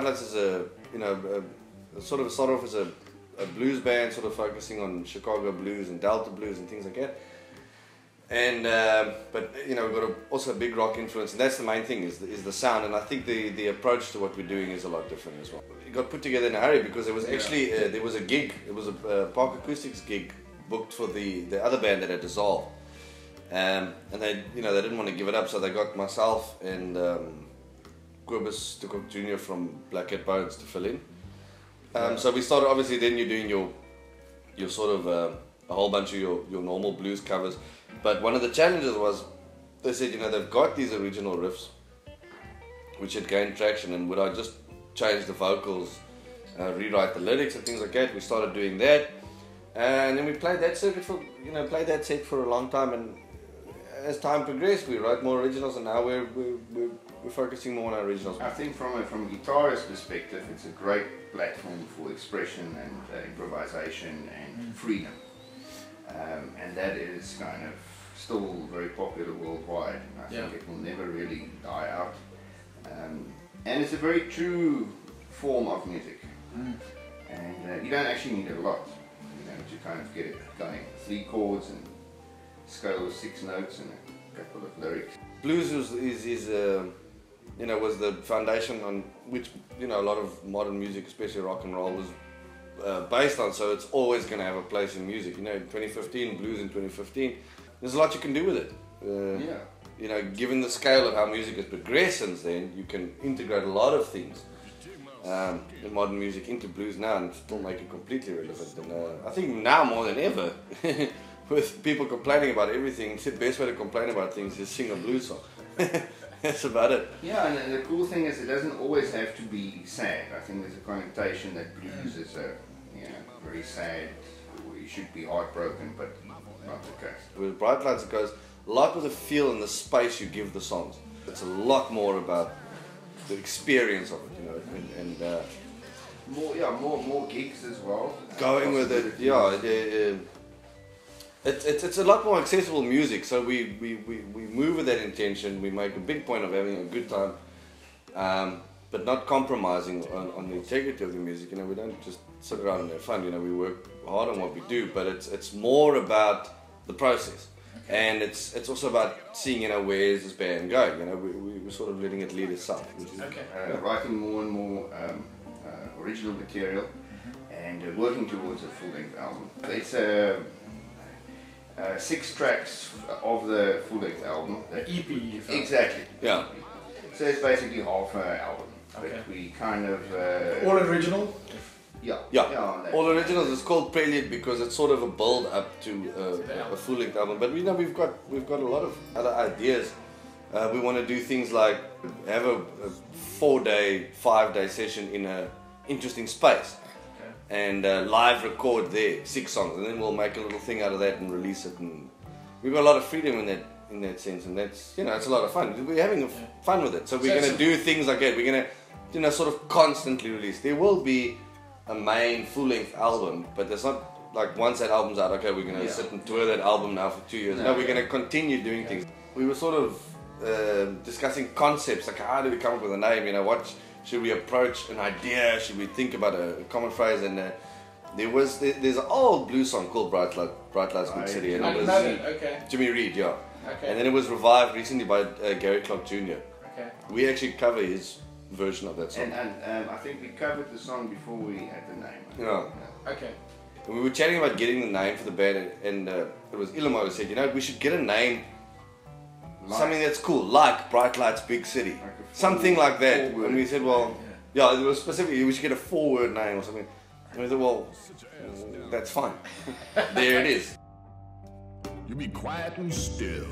Bright Lights is a started off as a blues band, sort of focusing on Chicago blues and Delta blues and things like that. And but we've got also a big rock influence, and that's the main thing is the sound. And I think the approach to what we're doing is a lot different as well. It got put together in a hurry because there was actually there was a gig. It was a Park Acoustics gig booked for the other band that had dissolved, and they didn't want to give it up, so they got myself and Cobus to Cook Jr from Blackhead Bones to fill in. So we started. Obviously, then you're doing your sort of a whole bunch of your normal blues covers. But one of the challenges was, they said, they've got these original riffs which had gained traction, and would I just change the vocals, rewrite the lyrics and things like that. We started doing that, and then we played that circuit for, played that set for a long time, and as time progressed we wrote more originals, and now we're focusing more on our originals. I think from a guitarist perspective, it's a great platform for expression and improvisation and freedom. And that is kind of still very popular worldwide, and I think it will never really die out. And it's a very true form of music, and you don't actually need a lot, to kind of get it going. 3 chords and scale with 6 notes and a couple of lyrics. Blues was the foundation on which a lot of modern music, especially rock and roll, was based on, so it's always going to have a place in music. In 2015, blues in 2015, there's a lot you can do with it. Given the scale of how music has progressed since then, you can integrate a lot of things in modern music into blues now and still make it completely relevant. And I think now more than ever, with people complaining about everything, the best way to complain about things is sing a blues song. That's about it. Yeah, and the cool thing is it doesn't always have to be sad. I think there's a connotation that blues is very sad, or you should be heartbroken, but not the case. With Bright Lights it goes a lot with the feel and the space you give the songs. It's a lot more about the experience of it, and more gigs as well. Going with it, It's a lot more accessible music, so we move with that intention. We make a big point of having a good time, but not compromising on the integrity of the music. We don't just sit around and have fun. We work hard on what we do, but it's more about the process, and it's also about seeing where is this band going. We're sort of letting it lead itself. Writing more and more original material, and working towards a full-length album. It's a 6 tracks of the full-length album. The EP. Exactly. Yeah. So it's basically half an album. Okay. But we kind of... all original? Yeah. All originals. It's called Prelude because it's sort of a build-up to a full-length album. But we've got a lot of other ideas. We want to do things like have a 4-day, 5-day session in an interesting space. And live record there 6 songs, and then we'll make a little thing out of that and release it. And we've got a lot of freedom in that sense, and that's it's a lot of fun. We're having fun with it, so we're going to do things like that. We're going to sort of constantly release. There will be a main full-length album, but it's not like once that album's out, okay, we're going to sit and tour that album now for 2 years. No, we're going to continue doing things. We were sort of discussing concepts, like how do we come up with a name? Should we approach an idea? Should we think about a common phrase? And there's an old blues song called Bright Lights Big City, and it was Jimmy Reed, and then it was revived recently by Gary Clark Jr. Okay. We actually cover his version of that song, and I think we covered the song before we had the name. Okay. And we were chatting about getting the name for the band, and it was Illimar who said, we should get a name. Light. Something that's cool, like Bright Lights Big City, like something like that. And we said, it was specifically, we should get a 4-word name or something. And we said, that's fine. There it is. You be quiet and still.